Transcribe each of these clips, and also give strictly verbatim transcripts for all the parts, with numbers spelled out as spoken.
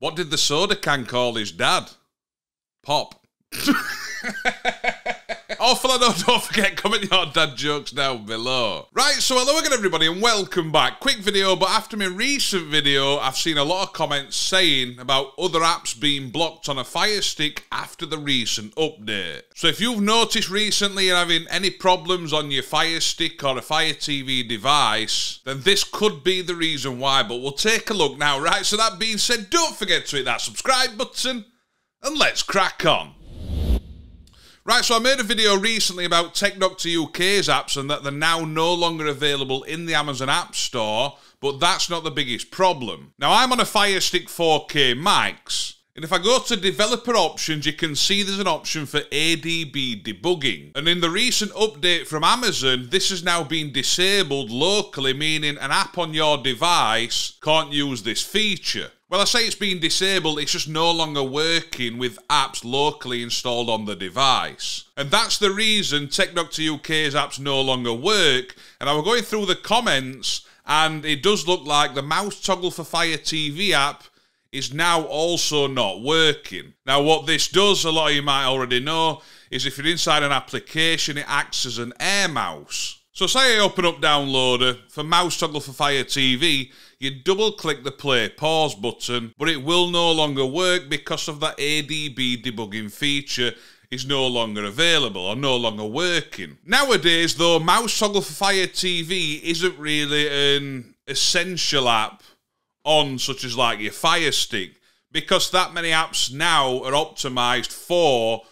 What did the soda can call his dad? Pop. Oh, fella, no, don't forget, comment your dad jokes down below. Right, so hello again, everybody, and welcome back. Quick video, but after my recent video, I've seen a lot of comments saying about other apps being blocked on a Fire Stick after the recent update. So if you've noticed recently you're having any problems on your Fire Stick or a Fire T V device, then this could be the reason why, but we'll take a look now, right? So that being said, don't forget to hit that subscribe button, and let's crack on. Right, so I made a video recently about T D U K's apps and that they're now no longer available in the Amazon App Store, but that's not the biggest problem. Now, I'm on a Fire Stick four K Max, and if I go to developer options, you can see there's an option for A D B debugging. And in the recent update from Amazon, this has now been disabled locally, meaning an app on your device can't use this feature. Well, I say it's been disabled, it's just no longer working with apps locally installed on the device. And that's the reason T D U K's apps no longer work. And I was going through the comments, and it does look like the Mouse Toggle for Fire T V app is now also not working. Now, what this does, a lot of you might already know, is if you're inside an application, it acts as an air mouse. So say I open up Downloader for Mouse Toggle for Fire T V, you double click the play pause button, but it will no longer work because of that A D B debugging feature is no longer available or no longer working. Nowadays though, Mouse Toggle for Fire T V isn't really an essential app on such as like your Fire Stick because that many apps now are optimized for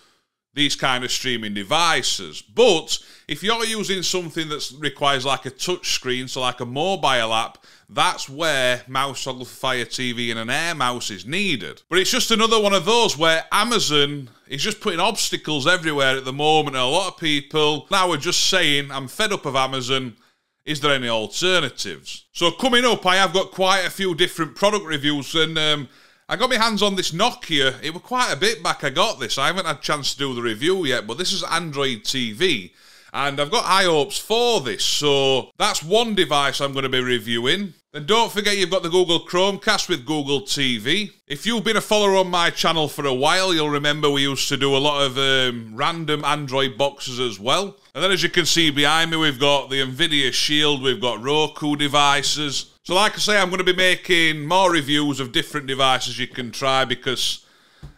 these kind of streaming devices. But if you're using something that requires like a touch screen, so like a mobile app, that's where Mouse Toggle for Fire T V and an air mouse is needed. But it's just another one of those where Amazon is just putting obstacles everywhere at the moment, and a lot of people now are just saying, I'm fed up of Amazon, is there any alternatives? So coming up, I have got quite a few different product reviews, and um, I got my hands on this Nokia. It was quite a bit back I got this. I haven't had a chance to do the review yet, but this is Android T V, and I've got high hopes for this, so that's one device I'm going to be reviewing. Then don't forget you've got the Google Chromecast with Google T V. If you've been a follower on my channel for a while, you'll remember we used to do a lot of um, random Android boxes as well. And then as you can see behind me, we've got the Nvidia Shield, we've got Roku devices. So like I say, I'm going to be making more reviews of different devices you can try because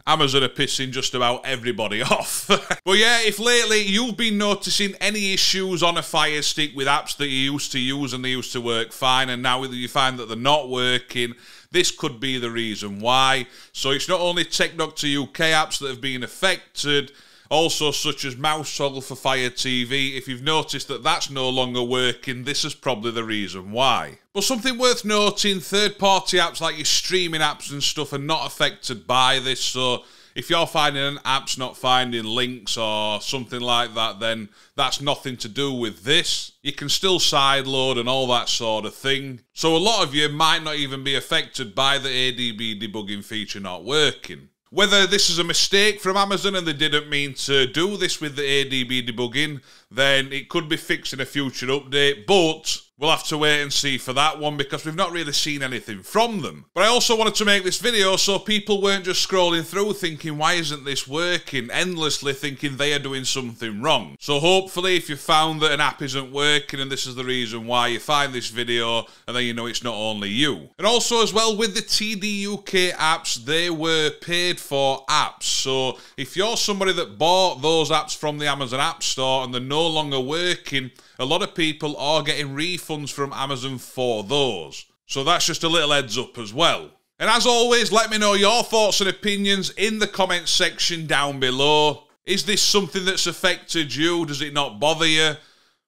Amazon are pissing just about everybody off. But yeah, if lately you've been noticing any issues on a Fire Stick with apps that you used to use and they used to work fine and now you find that they're not working, this could be the reason why. So it's not only T D U K apps that have been affected, also such as Mouse Toggle for Fire T V. If you've noticed that that's no longer working, this is probably the reason why. But something worth noting, third-party apps like your streaming apps and stuff are not affected by this, so if you're finding an app's not finding links or something like that, then that's nothing to do with this. You can still sideload and all that sort of thing. So a lot of you might not even be affected by the A D B debugging feature not working. Whether this is a mistake from Amazon and they didn't mean to do this with the A D B debugging, then it could be fixed in a future update, but we'll have to wait and see for that one because we've not really seen anything from them. But I also wanted to make this video so people weren't just scrolling through thinking, why isn't this working? Endlessly thinking they are doing something wrong. So hopefully if you found that an app isn't working and this is the reason why, you find this video and then you know it's not only you. And also as well with the T D U K apps, they were paid for apps. So if you're somebody that bought those apps from the Amazon App Store and they're no longer working, a lot of people are getting refunds from Amazon for those. So that's just a little heads up as well. And as always, let me know your thoughts and opinions in the comments section down below. Is this something that's affected you? Does it not bother you?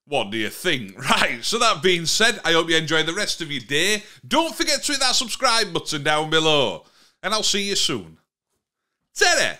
What do you think? Right, so that being said, I hope you enjoy the rest of your day. Don't forget to hit that subscribe button down below. And I'll see you soon. Ta-da!